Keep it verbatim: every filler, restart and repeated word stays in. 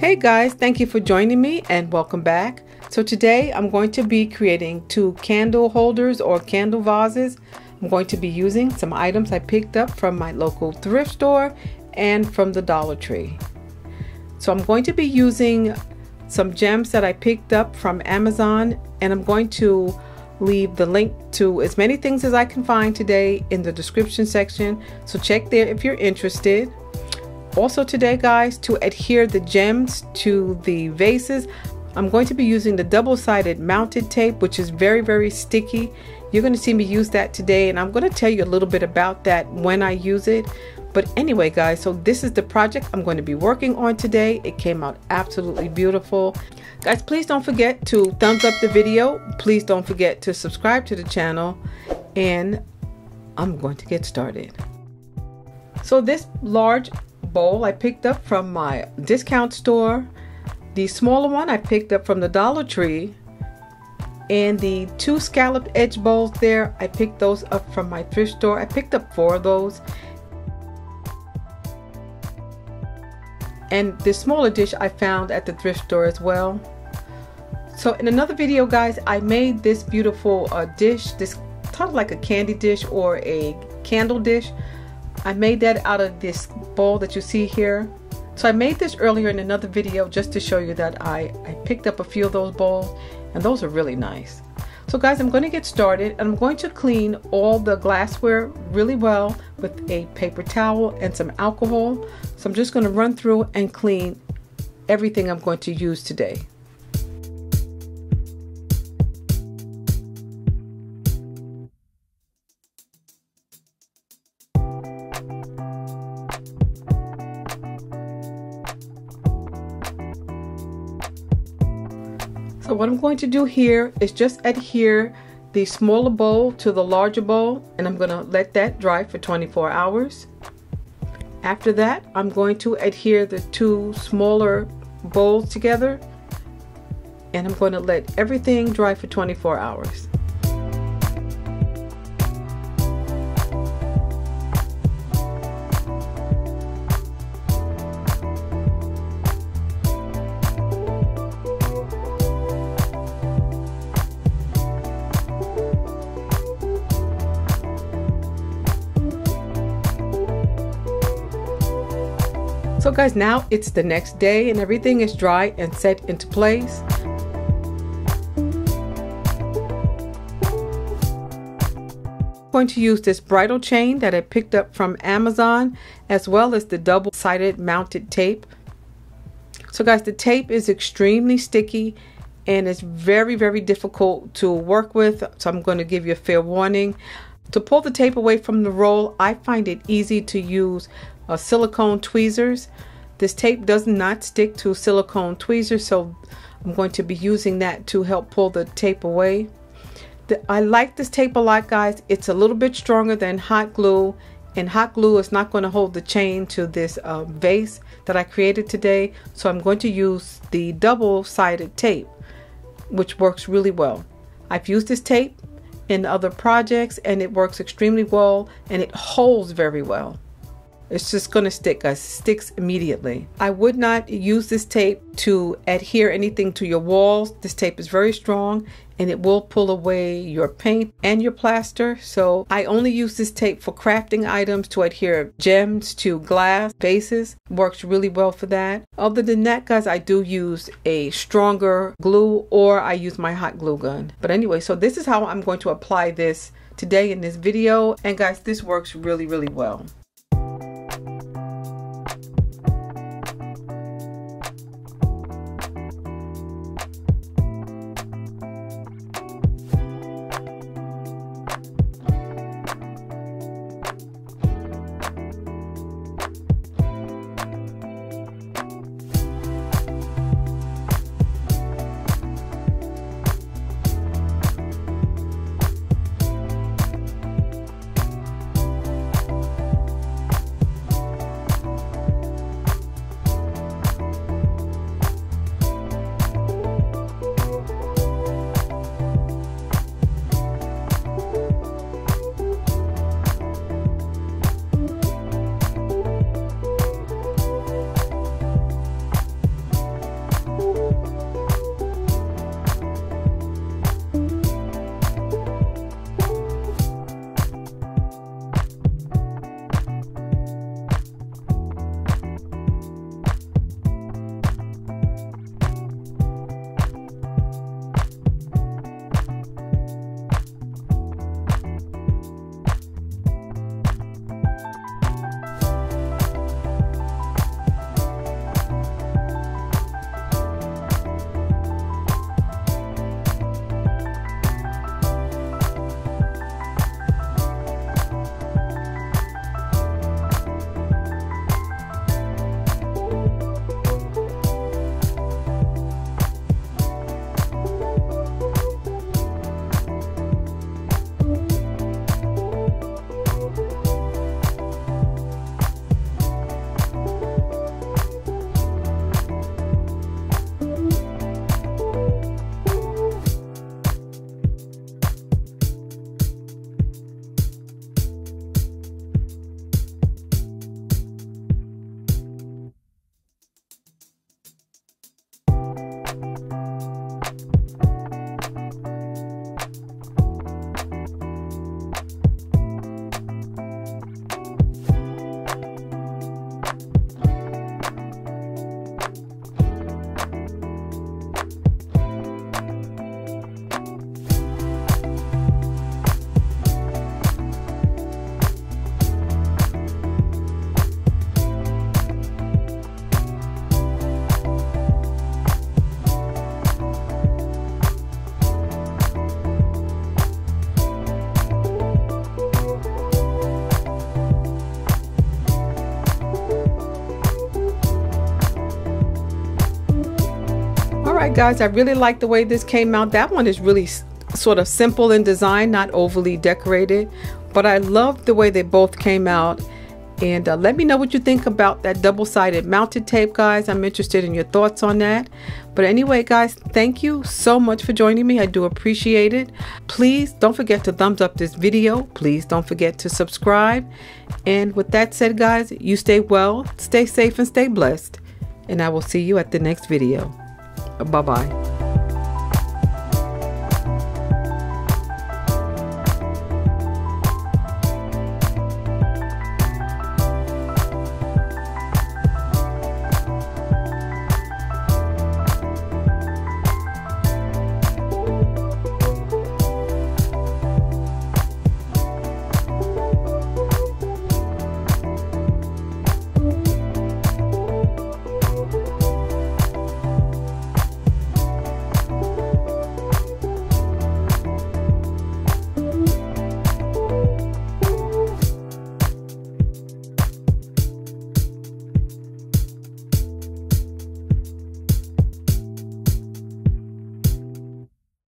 Hey guys, thank you for joining me and welcome back. So today I'm going to be creating two candle holders or candle vases. I'm going to be using some items I picked up from my local thrift store and from the Dollar Tree. So I'm going to be using some gems that I picked up from Amazon, and I'm going to leave the link to as many things as I can find today in the description section. So check there if you're interested. Also today guys, to adhere the gems to the vases, I'm going to be using the double-sided mounted tape, which is very very sticky. You're going to see me use that today, and I'm going to tell you a little bit about that when I use it. But anyway guys, so this is the project I'm going to be working on today. It came out absolutely beautiful. Guys, please don't forget to thumbs up the video. Please don't forget to subscribe to the channel, and I'm going to get started. So this large bowl I picked up from my discount store. The smaller one I picked up from the Dollar Tree, and the two scalloped edge bowls there, I picked those up from my thrift store. I picked up four of those. And the smaller dish I found at the thrift store as well. So in another video guys, I made this beautiful uh, dish, this kind of like a candy dish or a candle dish. I made that out of this bowl that you see here. So I made this earlier in another video just to show you that I, I picked up a few of those bowls, and those are really nice. So guys, I'm going to get started, and I'm going to clean all the glassware really well with a paper towel and some alcohol. So I'm just going to run through and clean everything I'm going to use today. So what I'm going to do here is just adhere the smaller bowl to the larger bowl, and I'm going to let that dry for twenty-four hours. After that, I'm going to adhere the two smaller bowls together, and I'm going to let everything dry for twenty-four hours. So guys, now it's the next day and everything is dry and set into place. I'm going to use this bridal chain that I picked up from Amazon, as well as the double-sided mounted tape. So guys, the tape is extremely sticky and it's very very difficult to work with, so I'm going to give you a fair warning. To pull the tape away from the roll, I find it easy to use Uh, silicone tweezers. This tape does not stick to silicone tweezers, so I'm going to be using that to help pull the tape away. The, I like this tape a lot guys. It's a little bit stronger than hot glue, and hot glue is not going to hold the chain to this uh, vase that I created today, so I'm going to use the double-sided tape, which works really well. I've used this tape in other projects and it works extremely well, and it holds very well. It's just gonna stick, guys. Sticks immediately. I would not use this tape to adhere anything to your walls. This tape is very strong and it will pull away your paint and your plaster. So I only use this tape for crafting items, to adhere gems to glass vases. Works really well for that. Other than that, guys, I do use a stronger glue, or I use my hot glue gun. But anyway, so this is how I'm going to apply this today in this video. And guys, this works really, really well. guys, I really like the way this came out. That one is really sort of simple in design, not overly decorated, but I love the way they both came out. And uh, let me know what you think about that double-sided mounted tape, guys. I'm interested in your thoughts on that. But anyway, guys, thank you so much for joining me. I do appreciate it. Please don't forget to thumbs up this video. Please don't forget to subscribe. And with that said, guys, you stay well, stay safe, and stay blessed. And I will see you at the next video. Bye-bye.